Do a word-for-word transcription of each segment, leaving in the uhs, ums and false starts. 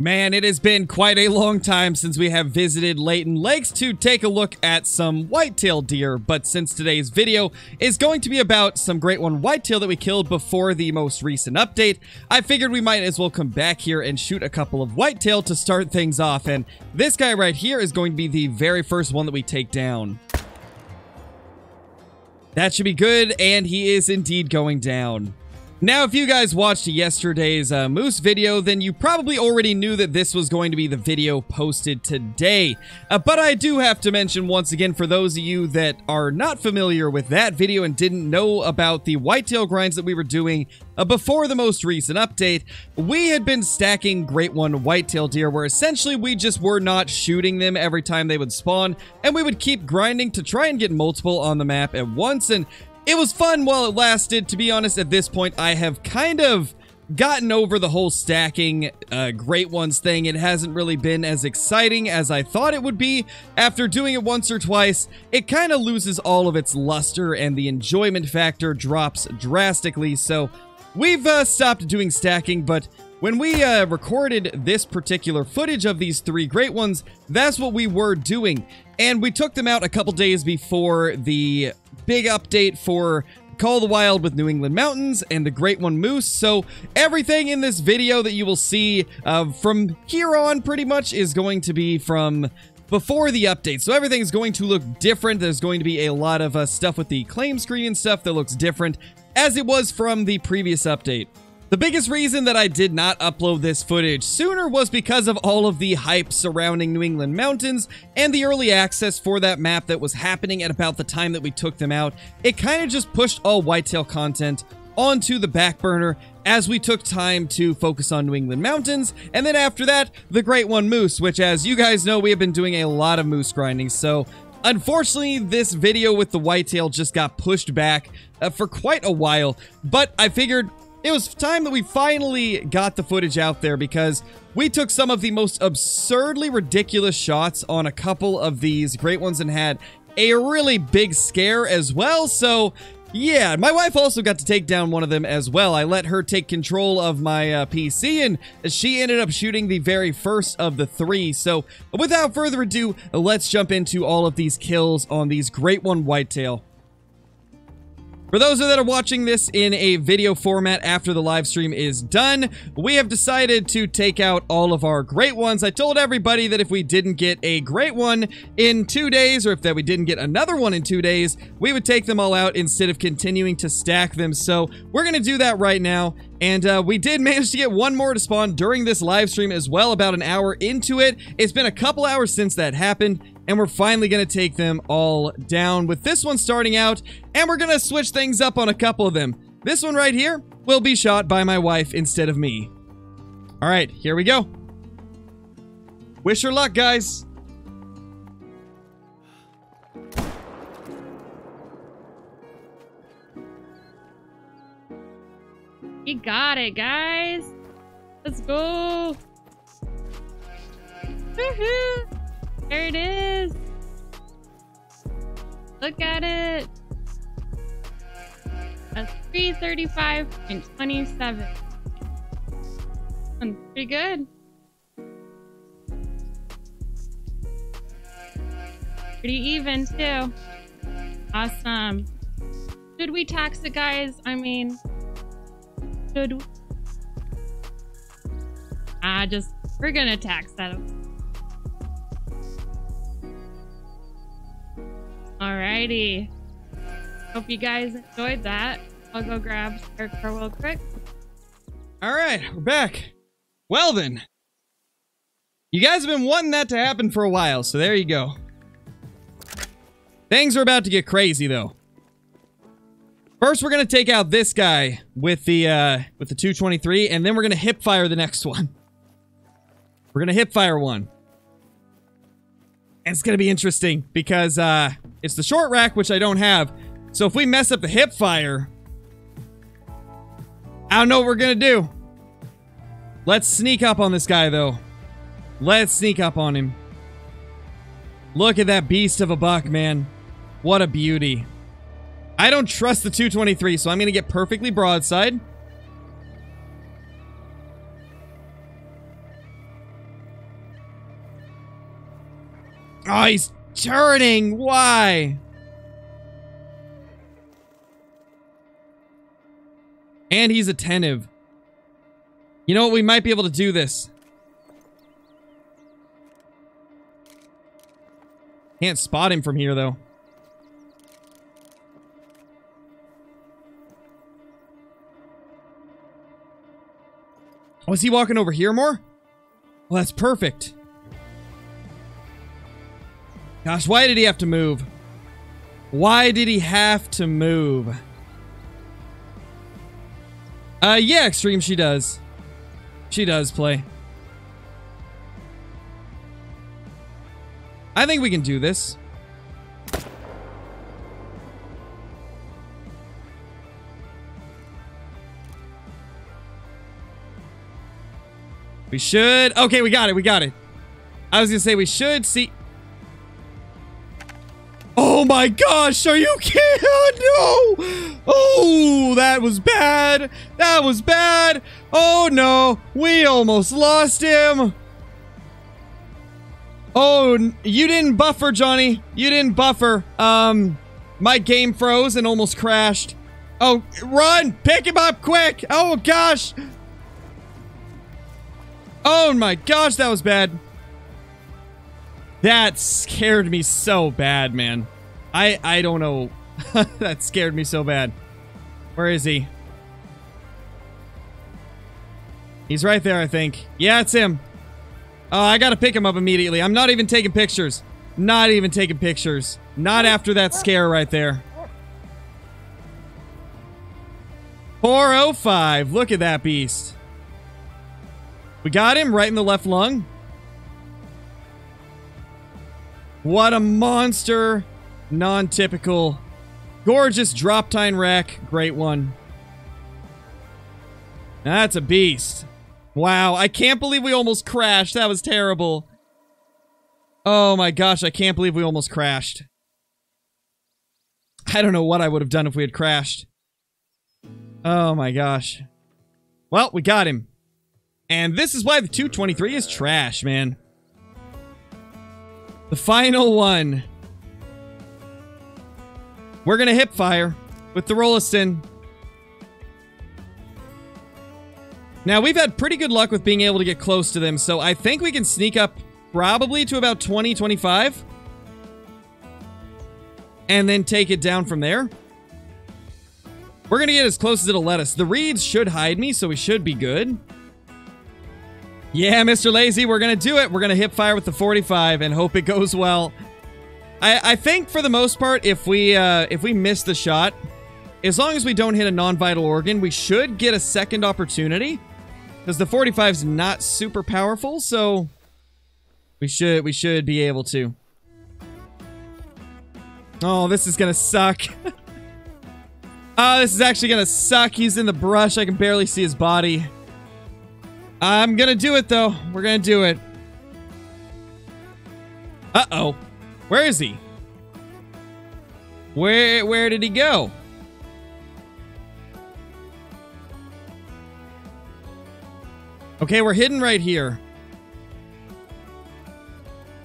Man, it has been quite a long time since we have visited Layton Lakes to take a look at some whitetail deer, but since today's video is going to be about some Great One whitetail that we killed before the most recent update, I figured we might as well come back here and shoot a couple of whitetail to start things off, and this guy right here is going to be the very first one that we take down. That should be good, and he is indeed going down. Now, if you guys watched yesterday's uh, moose video, then you probably already knew that this was going to be the video posted today. Uh, but I do have to mention once again, for those of you that are not familiar with that video and didn't know about the whitetail grinds that we were doing uh, before the most recent update, we had been stacking Great One whitetail deer, where essentially we just were not shooting them every time they would spawn, and we would keep grinding to try and get multiple on the map at once, and it was fun while it lasted. To be honest, at this point, I have kind of gotten over the whole stacking uh, Great Ones thing. It hasn't really been as exciting as I thought it would be. After doing it once or twice, it kind of loses all of its luster, and the enjoyment factor drops drastically. So we've uh, stopped doing stacking, but when we uh, recorded this particular footage of these three Great Ones, that's what we were doing. And we took them out a couple days before the big update for Call of the Wild with New England Mountains and the Great One Moose. So everything in this video that you will see uh, from here on pretty much is going to be from before the update. So everything is going to look different. There's going to be a lot of uh, stuff with the claim screen and stuff that looks different as it was from the previous update. The biggest reason that I did not upload this footage sooner was because of all of the hype surrounding New England Mountains and the early access for that map that was happening at about the time that we took them out. It kind of just pushed all whitetail content onto the back burner as we took time to focus on New England Mountains, and then after that, the Great One Moose, which, as you guys know, we have been doing a lot of moose grinding, so unfortunately, this video with the whitetail just got pushed back uh, for quite a while, but I figured it was time that we finally got the footage out there because we took some of the most absurdly ridiculous shots on a couple of these Great Ones and had a really big scare as well. So yeah, my wife also got to take down one of them as well. I let her take control of my uh, P C, and she ended up shooting the very first of the three. So without further ado, let's jump into all of these kills on these Great One whitetail. For those that are watching this in a video format after the live stream is done, we have decided to take out all of our Great Ones. I told everybody that if we didn't get a Great One in two days, or if that we didn't get another one in two days, we would take them all out instead of continuing to stack them. So we're going to do that right now. And uh, we did manage to get one more to spawn during this live stream as well, about an hour into it. It's been a couple hours since that happened, and we're finally going to take them all down with this one starting out, and we're going to switch things up on a couple of them. This one right here will be shot by my wife instead of me. All right, here we go. Wish her luck, guys. You got it, guys. Let's go. Woohoo! There it is. Look at it. That's three thirty-five and twenty-seven. That's pretty good. Pretty even, too. Awesome. Should we tax it, guys? I mean, Should I just we're gonna tax that up. Alrighty. Hope you guys enjoyed that. I'll go grab Scarecrow real quick. Alright, we're back. Well then. You guys have been wanting that to happen for a while, so there you go. Things are about to get crazy though. First, we're going to take out this guy with the uh, with the two twenty-three, and then we're going to hip fire the next one. We're going to hip fire one. And it's going to be interesting because uh, it's the short rack, which I don't have. So if we mess up the hip fire, I don't know what we're going to do. Let's sneak up on this guy, though. Let's sneak up on him. Look at that beast of a buck, man. What a beauty. I don't trust the two twenty-three, so I'm going to get perfectly broadside. Oh, he's turning! Why? And he's attentive. You know what? We might be able to do this. Can't spot him from here, though. Oh, is he walking over here more? Well, that's perfect. Gosh, why did he have to move? Why did he have to move? Uh, yeah, Extreme, she does. She does play. I think we can do this. We should... Okay, we got it. We got it. I was going to say we should see... Oh my gosh, are you kidding? No! Oh, that was bad. That was bad. Oh no, we almost lost him. Oh, you didn't buffer, Johnny. You didn't buffer. Um, my game froze and almost crashed. Oh, run! Pick him up quick! Oh gosh! Oh my gosh, that was bad. That scared me so bad, man. I I don't know. That scared me so bad. Where is he? He's right there, I think. Yeah, it's him. Oh, I gotta pick him up immediately. I'm not even taking pictures. Not even taking pictures. Not after that scare right there. four oh five. Look at that beast. We got him right in the left lung. What a monster. Non-typical. Gorgeous drop-tine rack. Great one. That's a beast. Wow. I can't believe we almost crashed. That was terrible. Oh my gosh. I can't believe we almost crashed. I don't know what I would have done if we had crashed. Oh my gosh. Well, we got him. And this is why the two twenty-three is trash, man. The final one. We're going to hip fire with the Rolliston. Now, we've had pretty good luck with being able to get close to them, so I think we can sneak up probably to about twenty, twenty-five. And then take it down from there. We're going to get as close as it'll let us. The reeds should hide me, so we should be good. Yeah, Mister Lazy, we're going to do it. We're going to hip fire with the forty-five and hope it goes well. I, I think for the most part, if we uh, if we miss the shot, as long as we don't hit a non-vital organ, we should get a second opportunity. Because the forty-five's not super powerful, so we should we should be able to. Oh, this is going to suck. Oh, this is actually going to suck. He's in the brush. I can barely see his body. I'm gonna do it, though. We're gonna do it. Uh-oh. Where is he? Where where did he go? Okay, we're hidden right here.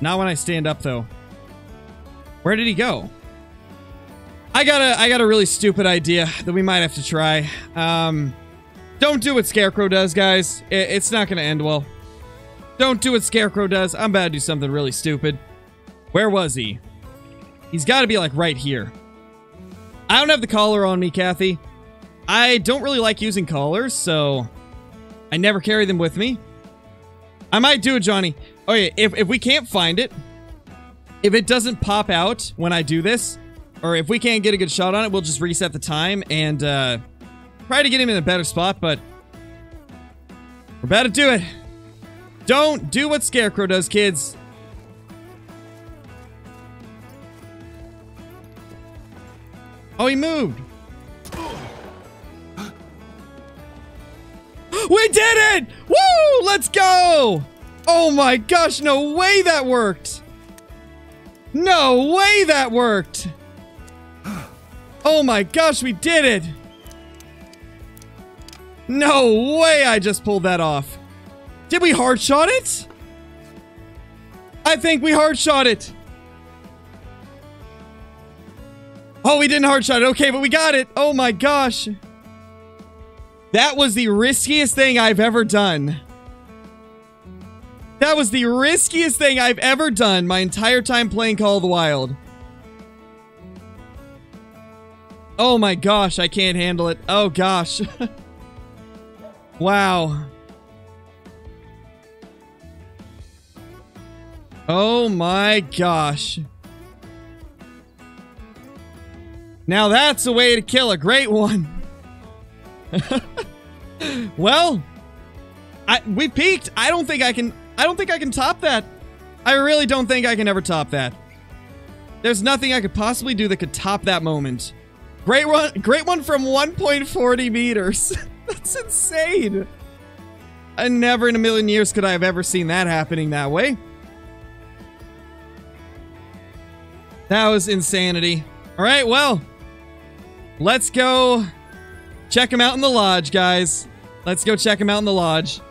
Not when I stand up, though. Where did he go? I got a, I got a really stupid idea that we might have to try. Um... Don't do what Scarecrow does, guys. It's not going to end well. Don't do what Scarecrow does. I'm about to do something really stupid. Where was he? He's got to be, like, right here. I don't have the collar on me, Kathy. I don't really like using collars, so I never carry them with me. I might do it, Johnny. Okay, if, if we can't find it, if it doesn't pop out when I do this, or if we can't get a good shot on it, we'll just reset the time and, uh... try to get him in a better spot, but we're about to do it. Don't do what Scarecrow does, kids. Oh, he moved. We did it! Woo! Let's go! Oh my gosh, no way that worked! No way that worked! Oh my gosh, we did it! No way I just pulled that off. Did we hard shot it? I think we hard shot it. Oh, we didn't hard shot it. Okay, but we got it. Oh my gosh. That was the riskiest thing I've ever done. That was the riskiest thing I've ever done my entire time playing Call of the Wild. Oh my gosh, I can't handle it. Oh gosh. Wow. Oh my gosh. Now that's a way to kill a great one. Well, I, we peaked. I don't think I can... I don't think I can top that. I really don't think I can ever top that. There's nothing I could possibly do that could top that moment. Great one, great one from one point four zero meters. That's insane. And never in a million years could I have ever seen that happening that way. That was insanity. All right, well, let's go check him out in the lodge, guys. Let's go check him out in the lodge.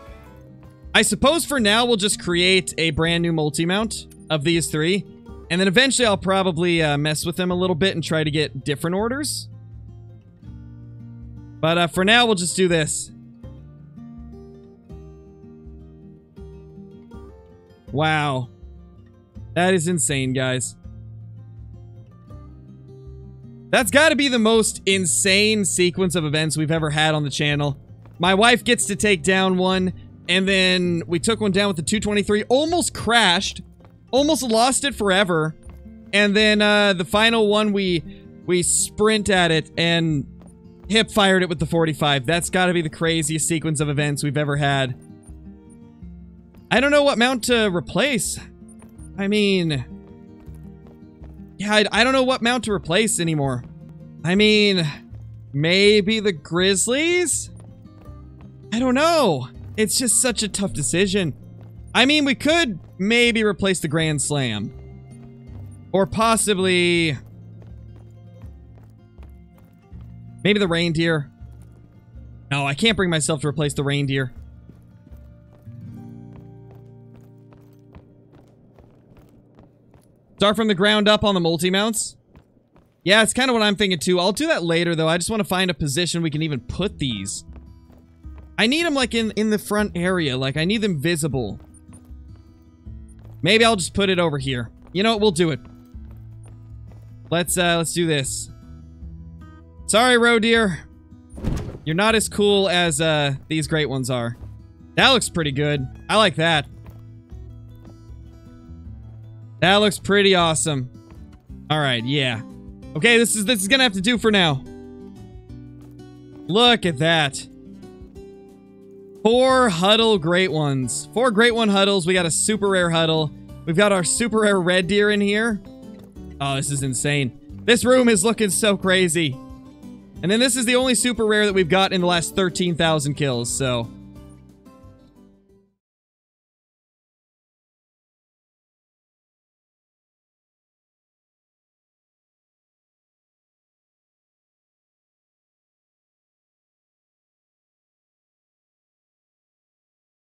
I suppose for now we'll just create a brand new multi-mount of these three, and then eventually I'll probably uh, mess with them a little bit and try to get different orders. But uh, for now, we'll just do this. Wow. That is insane, guys. That's got to be the most insane sequence of events we've ever had on the channel. My wife gets to take down one. And then we took one down with the two twenty-three, almost crashed, almost lost it forever. And then uh, the final one, we we sprint at it and hip fired it with the forty-five. That's got to be the craziest sequence of events we've ever had. I don't know what mount to replace. I mean, yeah, I, I don't know what mount to replace anymore. I mean, maybe the Grizzlies? I don't know. It's just such a tough decision. I mean, we could maybe replace the Grand Slam. Or possibly... maybe the Reindeer. No, I can't bring myself to replace the Reindeer. Start from the ground up on the multi-mounts. Yeah, it's kind of what I'm thinking too. I'll do that later though. I just want to find a position we can even put these. I need them, like, in, in the front area. Like, I need them visible. Maybe I'll just put it over here. You know what? We'll do it. Let's, uh, let's do this. Sorry, roe deer. You're not as cool as, uh, these great ones are. That looks pretty good. I like that. That looks pretty awesome. All right, yeah. Okay, this is, this is gonna have to do for now. Look at that. Four huddle great ones. Four great one huddles. We got a super rare huddle. We've got our super rare red deer in here. Oh, this is insane. This room is looking so crazy. And then this is the only super rare that we've got in the last thirteen thousand kills, so...